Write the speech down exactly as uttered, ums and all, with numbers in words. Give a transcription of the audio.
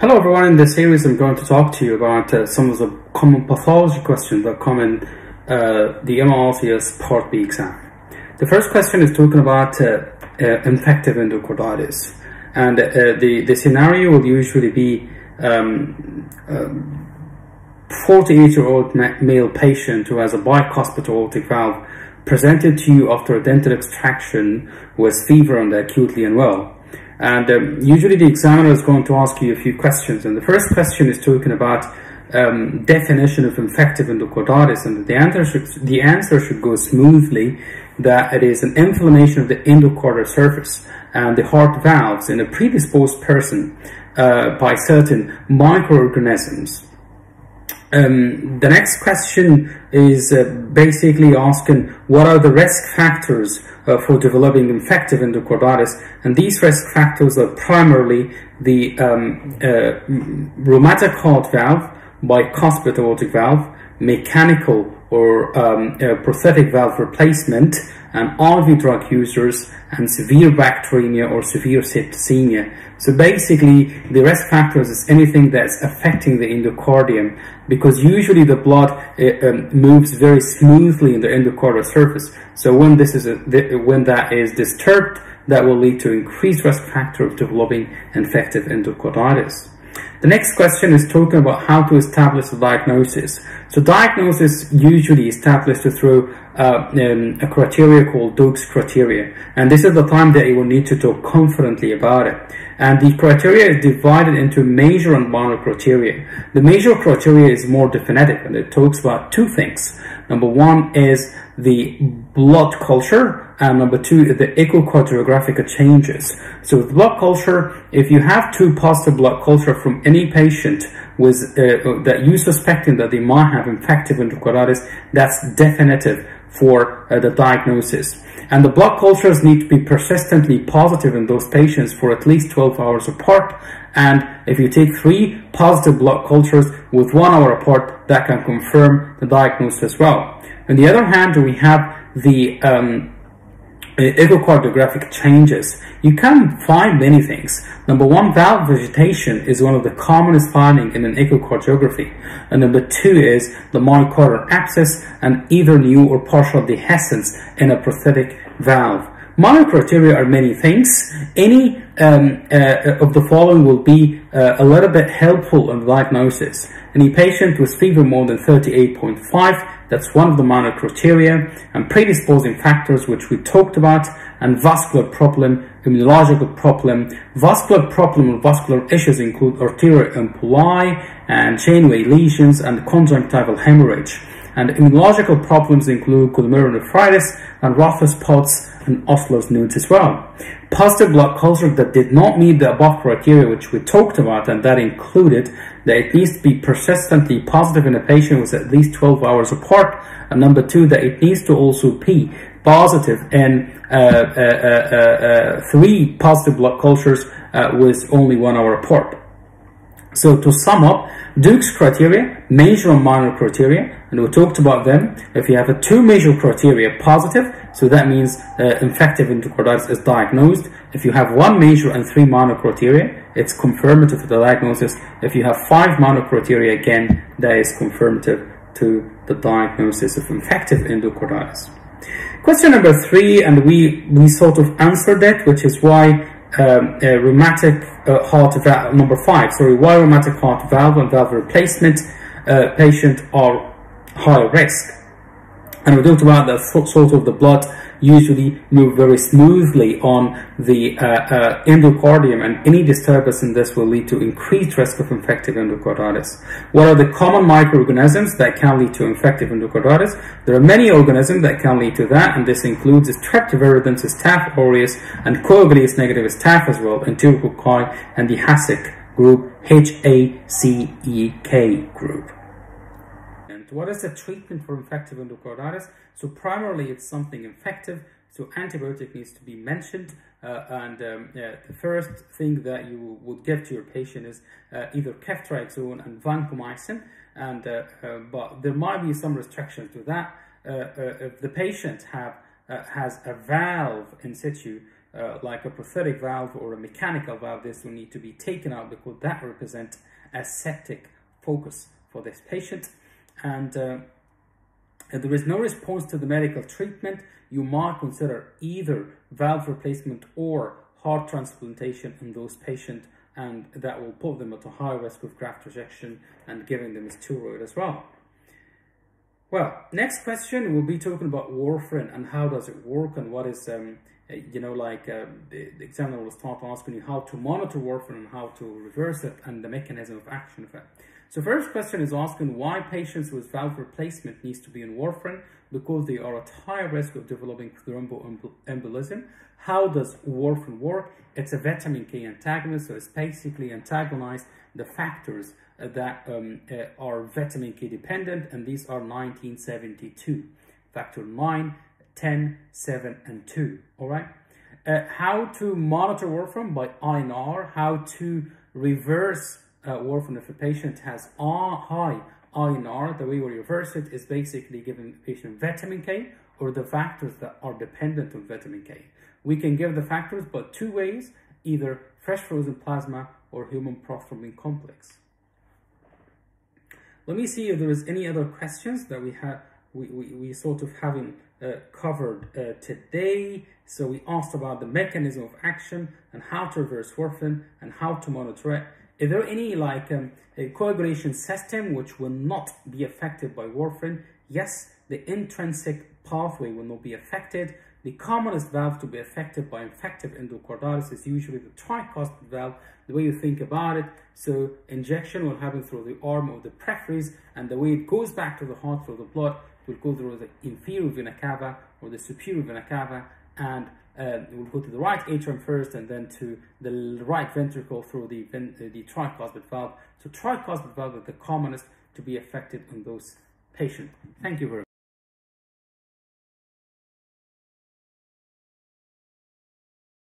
Hello everyone, in this series I'm going to talk to you about uh, some of the common pathology questions that come in uh, the M R C S Part B exam. The first question is talking about uh, uh, infective endocarditis, and uh, the, the scenario will usually be forty-eight-year-old um, uh, male patient who has a bicuspid aortic valve presented to you after a dental extraction with fever and acutely unwell. And um, usually the examiner is going to ask you a few questions. And the first question is talking about um, definition of infective endocarditis. And the answer, should, the answer should go smoothly that it is an inflammation of the endocardial surface and the heart valves in a predisposed person uh, by certain microorganisms. Um, the next question is uh, basically asking what are the risk factors uh, for developing infective endocarditis, and these risk factors are primarily the um, uh, rheumatic heart valve, bicuspid aortic valve, mechanical or um, uh, prosthetic valve replacement, and R V drug users, and severe bacteremia or severe septicemia. So basically, the risk factors is anything that's affecting the endocardium, because usually the blood uh, um, moves very smoothly in the endocardial surface. So when this is a, th when that is disturbed, that will lead to increased risk factor of developing infective endocarditis. The next question is talking about how to establish the diagnosis. So diagnosis usually established through uh, um, a criteria called Duke's criteria. And this is the time that you will need to talk confidently about it. And the criteria is divided into major and minor criteria. The major criteria is more definitive, and it talks about two things. Number one is the blood culture, and number two, the echocardiographic changes. So with blood culture, if you have two positive blood culture from any patient with, uh, that you suspecting that they might have infective endocarditis, that's definitive for uh, the diagnosis. And the blood cultures need to be persistently positive in those patients for at least twelve hours apart. And if you take three positive blood cultures with one hour apart, that can confirm the diagnosis as well. On the other hand, we have the um, echocardiographic changes. You can find many things. Number one, valve vegetation is one of the commonest finding in an echocardiography. And number two is the myocardial abscess and either new or partial dehiscence in a prosthetic valve. Minor criteria are many things. Any um, uh, of the following will be uh, a little bit helpful in diagnosis. Any patient with fever more than thirty-eight point five, that's one of the minor criteria, and predisposing factors which we talked about, and vascular problem, immunological problem. Vascular problem or vascular issues include arterial emboli and chainway lesions and conjunctival hemorrhage. And immunological problems include glomerulonephritis and Roth's spots and Osler's nodes as well. Positive blood culture that did not meet the above criteria which we talked about, and that included that it needs to be persistently positive in a patient with at least twelve hours apart, and number two, that it needs to also be positive in uh, uh, uh, uh, three positive blood cultures uh, with only one hour apart. So to sum up, Duke's criteria, major and minor criteria, and we talked about them. If you have a two major criteria positive, so that means uh, infective endocarditis is diagnosed. If you have one major and three minor criteria, it's confirmative of the diagnosis. If you have five minor criteria, again, that is confirmative to the diagnosis of infective endocarditis. Question number three, and we, we sort of answered that, which is why Um, uh, rheumatic uh, heart valve, number five, sorry, why rheumatic heart valve and valve replacement uh, patients are high risk. And we talked about the sort of the blood usually move very smoothly on the uh, uh, endocardium, and any disturbance in this will lead to increased risk of infective endocarditis. What are the common microorganisms that can lead to infective endocarditis? There are many organisms that can lead to that, and this includes streptoviridans, staph aureus, and coagulase negative staph as well, enterococci, and the HACEK group, H A C E K group. What is the treatment for infective endocarditis? So primarily it's something infective, so antibiotic needs to be mentioned. Uh, and um, yeah, the first thing that you would give to your patient is uh, either ceftriaxone and vancomycin, and uh, uh, but there might be some restrictions to that. Uh, uh, if the patient have uh, has a valve in situ, uh, like a prosthetic valve or a mechanical valve, this will need to be taken out because that represents a septic focus for this patient. And uh, if there is no response to the medical treatment, you might consider either valve replacement or heart transplantation in those patients, and that will put them at a high risk of graft rejection and giving them a steroid as well. Well, next question will be talking about warfarin and how does it work, and what is, um, you know, like uh, the, the examiner will start asking you how to monitor warfarin and how to reverse it and the mechanism of action of it. So first question is asking why patients with valve replacement needs to be on warfarin, because they are at high risk of developing thromboembolism. How does warfarin work? It's a vitamin K antagonist, so it's basically antagonized the factors that um, uh, are vitamin K dependent, and these are nineteen seventy-two, factor nine, ten, seven, and two, all right? Uh, how to monitor warfarin by I N R, how to reverse Uh, warfarin if a patient has a high I N R, the way we reverse it is basically giving the patient vitamin K or the factors that are dependent on vitamin K. We can give the factors but two ways, either fresh frozen plasma or human prothrombin complex. Let me see if there is any other questions that we have. We, we, we sort of haven't uh, covered uh, today. So we asked about the mechanism of action and how to reverse warfarin and how to monitor it. Is there any like um, a coagulation system which will not be affected by warfarin? Yes, the intrinsic pathway will not be affected. The commonest valve to be affected by infective endocarditis is usually the tricuspid valve, the way you think about it. So injection will happen through the arm of the peripheries, and the way it goes back to the heart through the blood will go through the inferior vena cava or the superior vena cava, and Uh, we'll go to the right atrium first and then to the right ventricle through the, the tricuspid valve. So tricuspid valve is the commonest to be affected in those patients. Thank you very much.